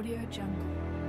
AudioJungle.